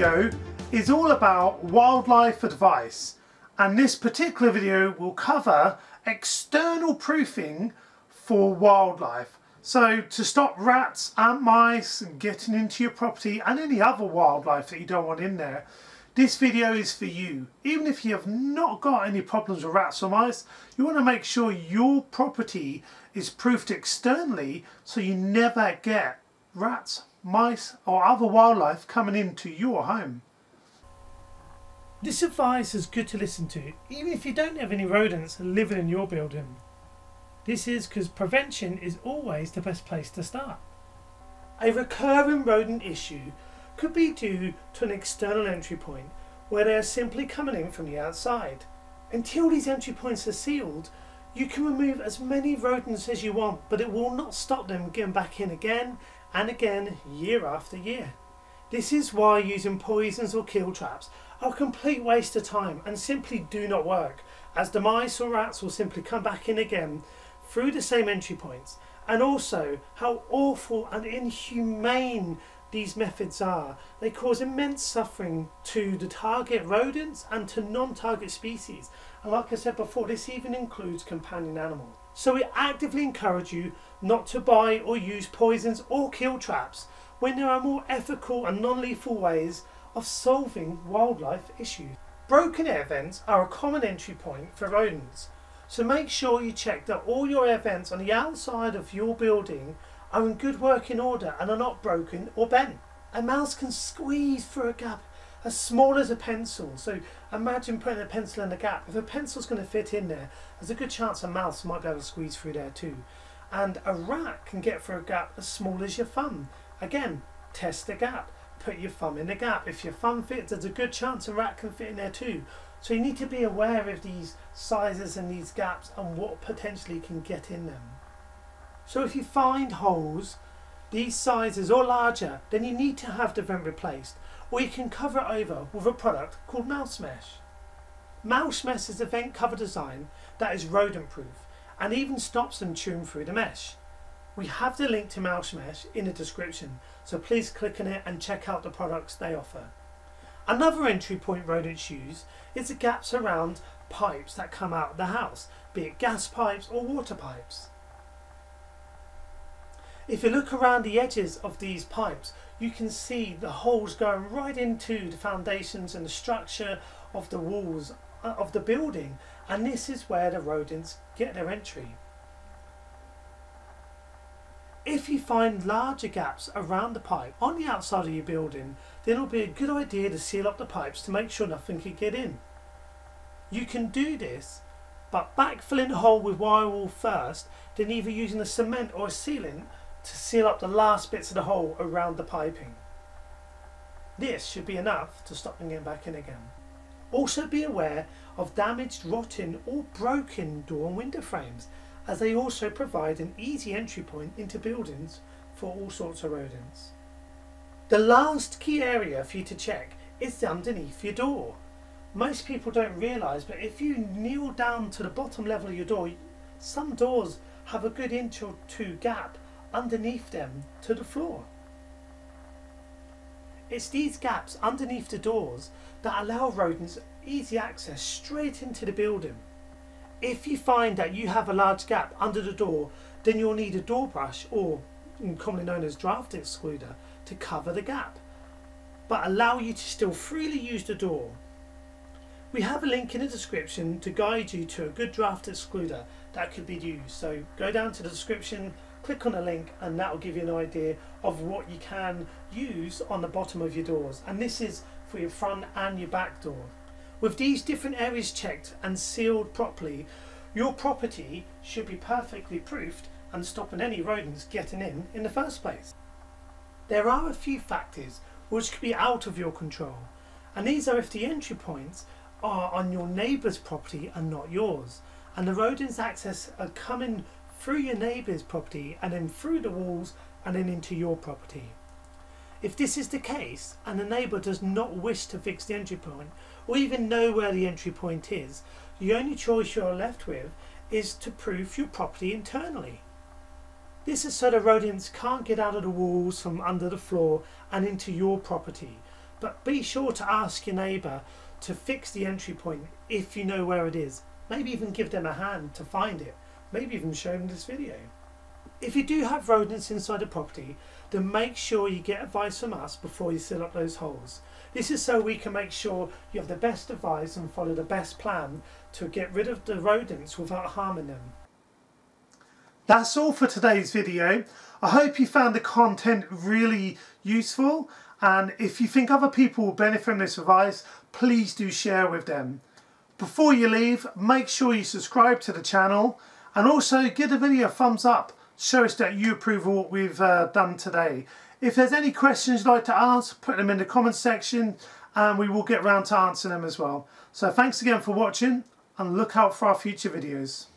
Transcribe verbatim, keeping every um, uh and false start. video is all about wildlife advice, and this particular video will cover external proofing for wildlife. So to stop rats, ant mice getting into your property and any other wildlife that you don't want in there, this video is for you. Even if you have not got any problems with rats or mice, you want to make sure your property is proofed externally so you never get rats, mice or other wildlife coming into your home. This advice is good to listen to even if you don't have any rodents living in your building. This is because prevention is always the best place to start. A recurring rodent issue could be due to an external entry point where they are simply coming in from the outside. Until these entry points are sealed, you can remove as many rodents as you want, but it will not stop them getting back in again and again, year after year. This is why using poisons or kill traps are a complete waste of time and simply do not work, as the mice or rats will simply come back in again through the same entry points. And also how awful and inhumane these methods are. They cause immense suffering to the target rodents and to non-target species. And like I said before, this even includes companion animals. So we actively encourage you not to buy or use poisons or kill traps when there are more ethical and non-lethal ways of solving wildlife issues. Broken air vents are a common entry point for rodents. So make sure you check that all your air vents on the outside of your building are in good working order and are not broken or bent. A mouse can squeeze through a gap as small as a pencil, so imagine putting a pencil in a gap. If a pencil's going to fit in there, there's a good chance a mouse might be able to squeeze through there too. And a rat can get through a gap as small as your thumb. Again, test the gap, put your thumb in the gap. If your thumb fits, there's a good chance a rat can fit in there too. So you need to be aware of these sizes and these gaps and what potentially can get in them. So if you find holes these sizes or larger, then you need to have the vent replaced, or you can cover it over with a product called Mouse Mesh. Mouse Mesh is a vent cover design that is rodent proof and even stops them chewing through the mesh. We have the link to Mouse Mesh in the description, so please click on it and check out the products they offer. Another entry point rodents use is the gaps around pipes that come out of the house, be it gas pipes or water pipes. If you look around the edges of these pipes, you can see the holes going right into the foundations and the structure of the walls of the building, and this is where the rodents get their entry. If you find larger gaps around the pipe on the outside of your building, then it'll be a good idea to seal up the pipes to make sure nothing can get in. You can do this but backfilling the hole with wire wool first, then either using a cement or a sealant to seal up the last bits of the hole around the piping. This should be enough to stop them getting back in again. Also be aware of damaged, rotten or broken door and window frames, as they also provide an easy entry point into buildings for all sorts of rodents. The last key area for you to check is underneath your door. Most people don't realise, but if you kneel down to the bottom level of your door, some doors have a good inch or two gap underneath them to the floor. It's these gaps underneath the doors that allow rodents easy access straight into the building. If you find that you have a large gap under the door, then you'll need a door brush, or commonly known as Draught Excluder, to cover the gap but allow you to still freely use the door. We have a link in the description to guide you to a good Draught Excluder that could be used, so go down to the description, click on the link, and that will give you an idea of what you can use on the bottom of your doors, and this is for your front and your back door. With these different areas checked and sealed properly, your property should be perfectly proofed and stopping any rodents getting in in the first place. There are a few factors which could be out of your control, and these are if the entry points are on your neighbour's property and not yours, and the rodents' access are coming through your neighbour's property and then through the walls and then into your property. If this is the case and the neighbour does not wish to fix the entry point or even know where the entry point is, the only choice you're left with is to proof your property internally. This is so the rodents can't get out of the walls from under the floor and into your property, But be sure to ask your neighbour to fix the entry point if you know where it is. Maybe even give them a hand to find it. Maybe even show them this video. If you do have rodents inside a property, then make sure you get advice from us before you seal up those holes. This is so we can make sure you have the best advice and follow the best plan to get rid of the rodents without harming them. That's all for today's video. I hope you found the content really useful, and if you think other people will benefit from this advice, please do share with them. Before you leave, make sure you subscribe to the channel and also give the video a thumbs up. Show us that you approve of what we've uh, done today. If there's any questions you'd like to ask, put them in the comments section and we will get round to answering them as well. So thanks again for watching, and look out for our future videos.